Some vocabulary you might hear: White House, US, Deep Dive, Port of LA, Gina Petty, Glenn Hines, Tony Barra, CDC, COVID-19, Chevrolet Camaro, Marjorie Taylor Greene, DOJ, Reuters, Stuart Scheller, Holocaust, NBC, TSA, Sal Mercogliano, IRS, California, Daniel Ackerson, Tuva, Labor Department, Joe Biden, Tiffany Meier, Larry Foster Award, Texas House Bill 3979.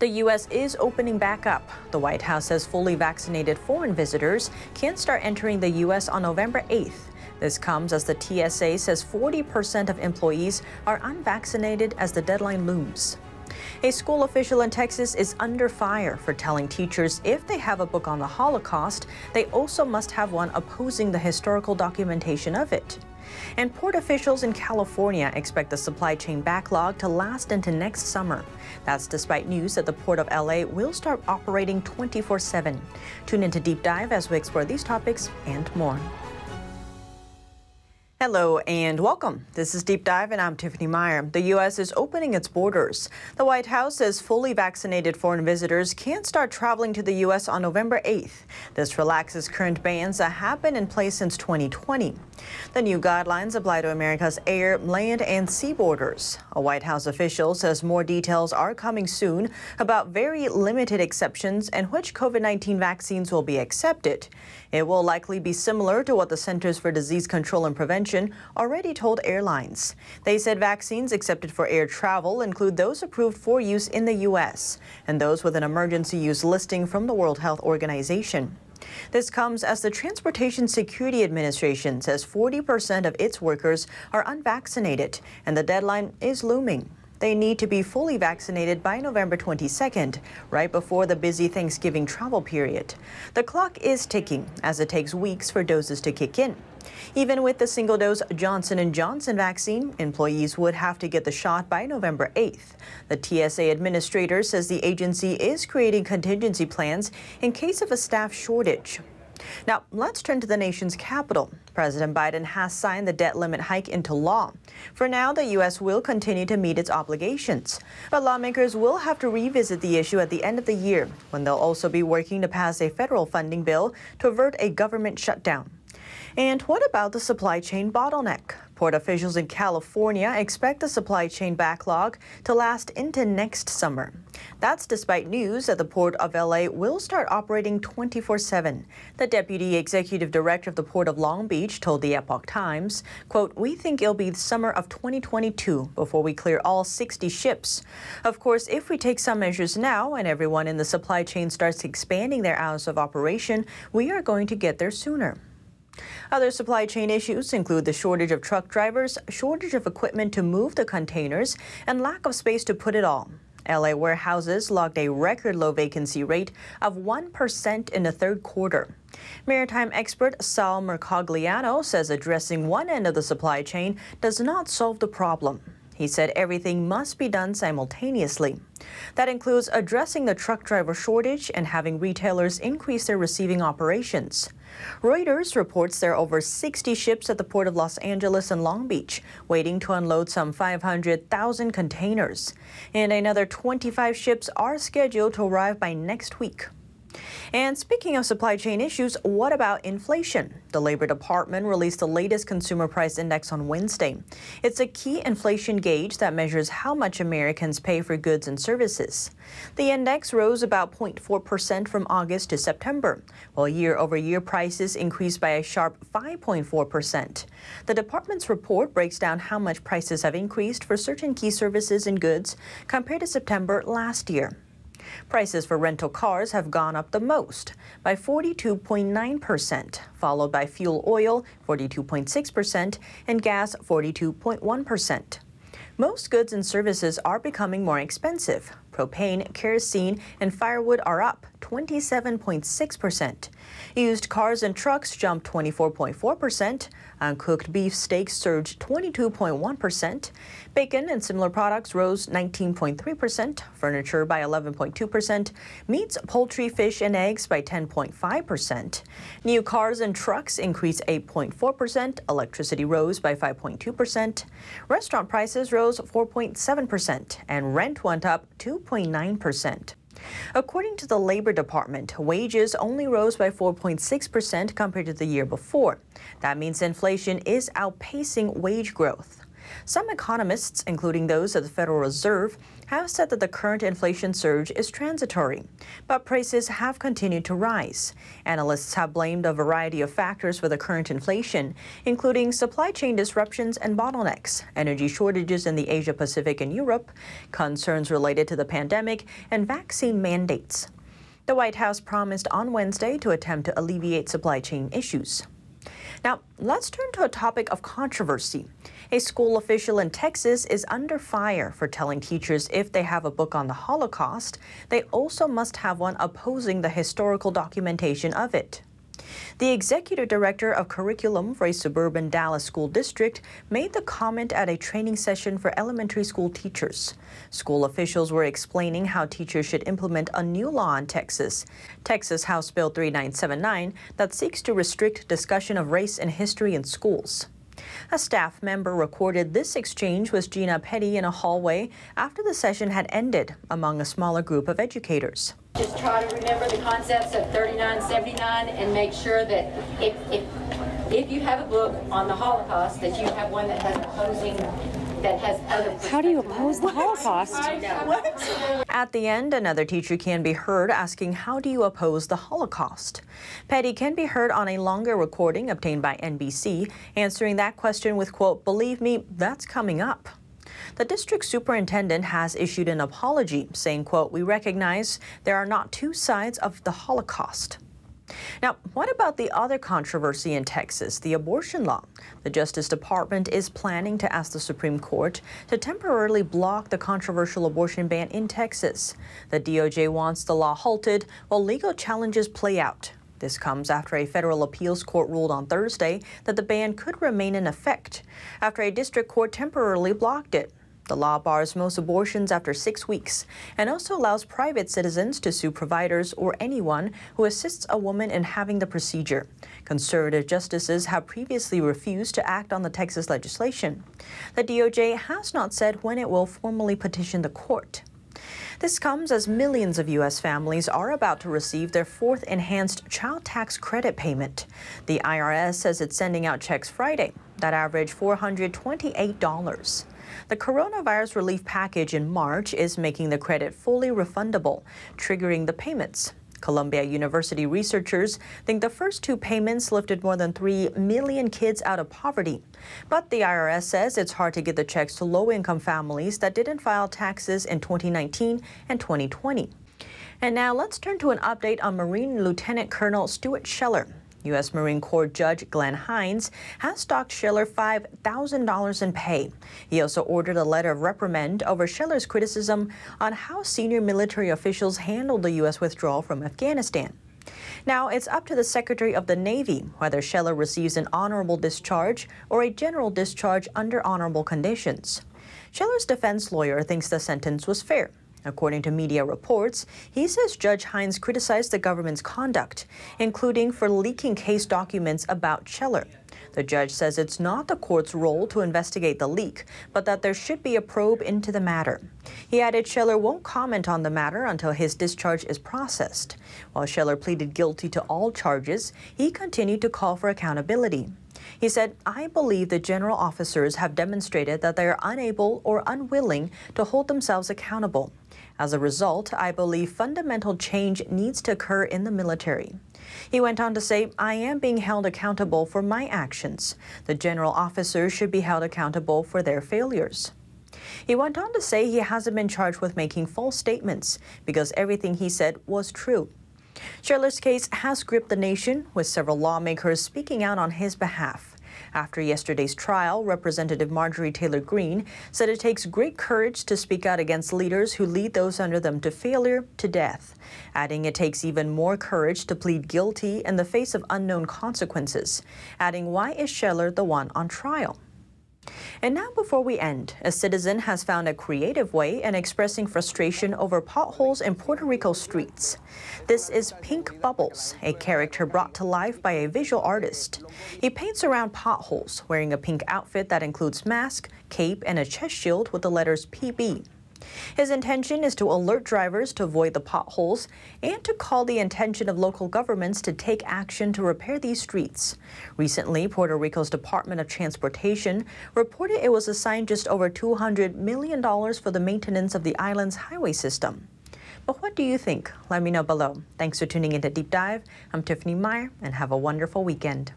The U.S. is opening back up. The White House says fully vaccinated foreign visitors can start entering the U.S. on November 8th. This comes as the TSA says 40% of employees are unvaccinated as the deadline looms. A school official in Texas is under fire for telling teachers if they have a book on the Holocaust, they also must have one opposing the historical documentation of it. And port officials in California expect the supply chain backlog to last into next summer. That's despite news that the Port of LA will start operating 24/7. Tune into Deep Dive as we explore these topics and more. Hello and welcome. This is Deep Dive and I'm Tiffany Meier. The U.S. is opening its borders. The White House says fully vaccinated foreign visitors can start traveling to the U.S. on November 8th. This relaxes current bans that have been in place since 2020. The new guidelines apply to America's air, land, and sea borders. A White House official says more details are coming soon about very limited exceptions and which COVID-19 vaccines will be accepted. It will likely be similar to what the Centers for Disease Control and Prevention already told airlines. They said vaccines accepted for air travel include those approved for use in the U.S. and those with an emergency use listing from the World Health Organization. This comes as the Transportation Security Administration says 40% of its workers are unvaccinated and the deadline is looming. They need to be fully vaccinated by November 22nd, right before the busy Thanksgiving travel period. The clock is ticking as it takes weeks for doses to kick in. Even with the single-dose Johnson & Johnson vaccine, employees would have to get the shot by November 8th. The TSA administrator says the agency is creating contingency plans in case of a staff shortage. Now, let's turn to the nation's capital. President Biden has signed the debt limit hike into law. For now, the U.S. will continue to meet its obligations. But lawmakers will have to revisit the issue at the end of the year, when they'll also be working to pass a federal funding bill to avert a government shutdown. And what about the supply chain bottleneck? Port officials in California expect the supply chain backlog to last into next summer. That's despite news that the Port of LA will start operating 24/7. The deputy executive director of the Port of Long Beach told the Epoch Times, quote, "We think it'll be the summer of 2022 before we clear all 60 ships. Of course, if we take some measures now and everyone in the supply chain starts expanding their hours of operation, we are going to get there sooner." Other supply chain issues include the shortage of truck drivers, shortage of equipment to move the containers, and lack of space to put it all. LA warehouses logged a record low vacancy rate of 1% in the third quarter. Maritime expert Sal Mercogliano says addressing one end of the supply chain does not solve the problem. He said everything must be done simultaneously. That includes addressing the truck driver shortage and having retailers increase their receiving operations. Reuters reports there are over 60 ships at the Port of Los Angeles and Long Beach, waiting to unload some 500,000 containers. And another 25 ships are scheduled to arrive by next week. And speaking of supply chain issues, what about inflation? The Labor Department released the latest Consumer Price Index on Wednesday. It's a key inflation gauge that measures how much Americans pay for goods and services. The index rose about 0.4% from August to September, while year-over-year prices increased by a sharp 5.4%. The department's report breaks down how much prices have increased for certain key services and goods compared to September last year. Prices for rental cars have gone up the most, by 42.9%, followed by fuel oil, 42.6%, and gas, 42.1%. Most goods and services are becoming more expensive. Propane, kerosene, and firewood are up 27.6%. Used cars and trucks jumped 24.4%. Uncooked beef steaks surged 22.1%. Bacon and similar products rose 19.3%. Furniture by 11.2%. Meats, poultry, fish, and eggs by 10.5%. New cars and trucks increased 8.4%. Electricity rose by 5.2%. Restaurant prices rose 4.7%. And rent went up 2.9%. According to the Labor Department, wages only rose by 4.6% compared to the year before. That means inflation is outpacing wage growth. Some economists, including those at the Federal Reserve, have said that the current inflation surge is transitory, but prices have continued to rise. Analysts have blamed a variety of factors for the current inflation, including supply chain disruptions and bottlenecks, energy shortages in the Asia-Pacific and Europe, concerns related to the pandemic, and vaccine mandates. The White House promised on Wednesday to attempt to alleviate supply chain issues. Now, let's turn to a topic of controversy. A school official in Texas is under fire for telling teachers if they have a book on the Holocaust, they also must have one opposing the historical documentation of it. The executive director of curriculum for a suburban Dallas school district made the comment at a training session for elementary school teachers. School officials were explaining how teachers should implement a new law in Texas, Texas House Bill 3979, that seeks to restrict discussion of race and history in schools. A staff member recorded this exchange with Gina Petty in a hallway after the session had ended among a smaller group of educators. Just try to remember the concepts of 3979 and make sure that if you have a book on the Holocaust, that you have one that has opposing, that has other. How do you oppose the Holocaust? What? At the end, another teacher can be heard asking, how do you oppose the Holocaust? Petty can be heard on a longer recording obtained by NBC, answering that question with, quote, "Believe me, that's coming up." The district superintendent has issued an apology, saying, quote, "We recognize there are not two sides of the Holocaust." Now, what about the other controversy in Texas, the abortion law? The Justice Department is planning to ask the Supreme Court to temporarily block the controversial abortion ban in Texas. The DOJ wants the law halted while legal challenges play out. This comes after a federal appeals court ruled on Thursday that the ban could remain in effect after a district court temporarily blocked it. The law bars most abortions after 6 weeks and also allows private citizens to sue providers or anyone who assists a woman in having the procedure. Conservative justices have previously refused to act on the Texas legislation. The DOJ has not said when it will formally petition the court. This comes as millions of U.S. families are about to receive their fourth enhanced child tax credit payment. The IRS says it's sending out checks Friday that average $428. The coronavirus relief package in March is making the credit fully refundable, triggering the payments. Columbia University researchers think the first two payments lifted more than 3 million kids out of poverty. But the IRS says it's hard to get the checks to low-income families that didn't file taxes in 2019 and 2020. And now let's turn to an update on Marine Lieutenant Colonel Stuart Scheller. U.S. Marine Corps Judge Glenn Hines has docked Scheller $5,000 in pay. He also ordered a letter of reprimand over Scheller's criticism on how senior military officials handled the U.S. withdrawal from Afghanistan. Now, it's up to the Secretary of the Navy whether Scheller receives an honorable discharge or a general discharge under honorable conditions. Scheller's defense lawyer thinks the sentence was fair. According to media reports, he says Judge Hines criticized the government's conduct, including for leaking case documents about Scheller. The judge says it's not the court's role to investigate the leak, but that there should be a probe into the matter. He added Scheller won't comment on the matter until his discharge is processed. While Scheller pleaded guilty to all charges, he continued to call for accountability. He said, "I believe the general officers have demonstrated that they are unable or unwilling to hold themselves accountable. As a result, I believe fundamental change needs to occur in the military." He went on to say, "I am being held accountable for my actions. The general officers should be held accountable for their failures." He went on to say he hasn't been charged with making false statements because everything he said was true. Scheller's case has gripped the nation, with several lawmakers speaking out on his behalf. After yesterday's trial, Representative Marjorie Taylor Greene said it takes great courage to speak out against leaders who lead those under them to failure, to death, adding it takes even more courage to plead guilty in the face of unknown consequences, adding why is Scheller the one on trial? And now before we end, a citizen has found a creative way in expressing frustration over potholes in Puerto Rico streets. This is Pink Bubbles, a character brought to life by a visual artist. He paints around potholes, wearing a pink outfit that includes mask, cape, and a chest shield with the letters PB. His intention is to alert drivers to avoid the potholes and to call the attention of local governments to take action to repair these streets. Recently, Puerto Rico's Department of Transportation reported it was assigned just over $200 million for the maintenance of the island's highway system. But what do you think? Let me know below. Thanks for tuning into Deep Dive. I'm Tiffany Meier, and have a wonderful weekend.